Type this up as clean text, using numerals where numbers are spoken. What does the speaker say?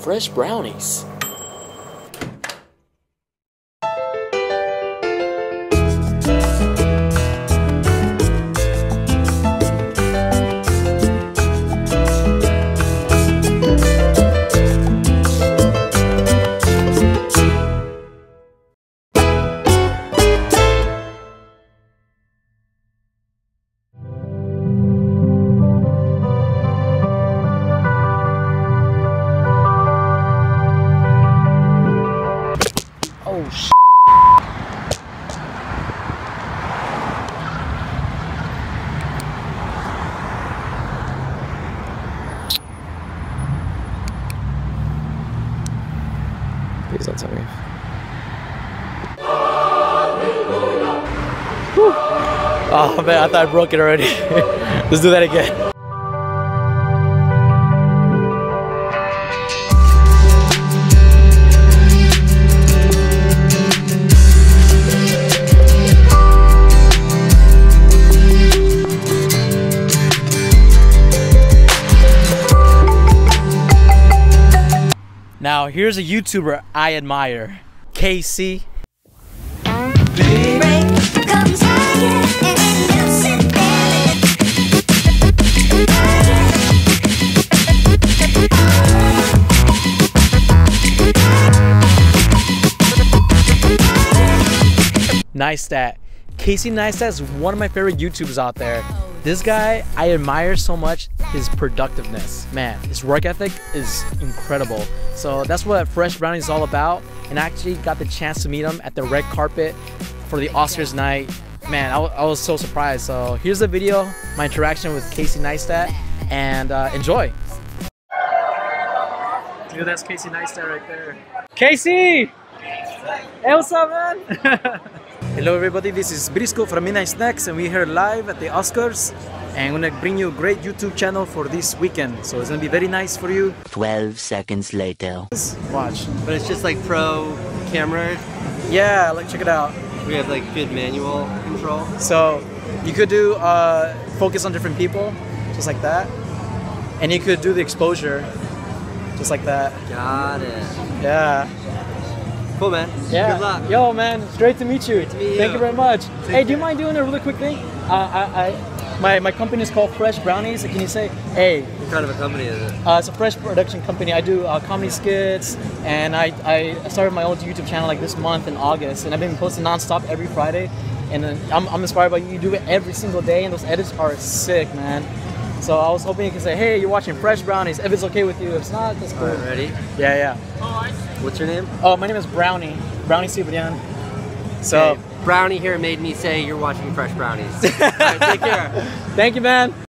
Fresh brownies. Please don't tell me. Oh man, I thought I broke it already. Let's do that again. Now, here's a YouTuber I admire, Casey. Neistat. Casey Neistat is one of my favorite YouTubers out there. This guy, I admire so much his productiveness. Man, his work ethic is incredible. So that's what Fresh Brownies is all about. And I actually got the chance to meet him at the red carpet for the Oscars night. Man, I was so surprised. So here's the video, my interaction with Casey Neistat, and enjoy. Dude, that's Casey Neistat right there. Casey! Hey, what's up, man? Hello everybody, this is Briscoe from Midnight Snacks and we're here live at the Oscars, and I'm gonna bring you a great YouTube channel for this weekend, so it's gonna be very nice for you. 12 seconds later. Watch. But it's just like pro camera. Yeah, like check it out. We have like good manual control. So you could do focus on different people, just like that. And you could do the exposure, just like that. Got it. Yeah. Cool, man. Yeah. Good luck. Yo, man. It's great to meet you. Great to meet you. Thank you very much. Hey, do you mind doing a really quick thing? My company is called Fresh Brownies. Can you say, hey? What kind of a company is it? It's a fresh production company. I do comedy skits, and I started my own YouTube channel like this month in August, and I've been posting nonstop every Friday, and I'm inspired by you. You do it every single day, and those edits are sick, man. So I was hoping you could say, hey, you're watching Fresh Brownies, if it's okay with you. If it's not, that's cool. All right, ready? Yeah, yeah. Oh, I see. What's your name? Oh, my name is Brownie. Brownie Sibirian. So hey, Brownie here made me say you're watching Fresh Brownies. All right, take care. Thank you, man.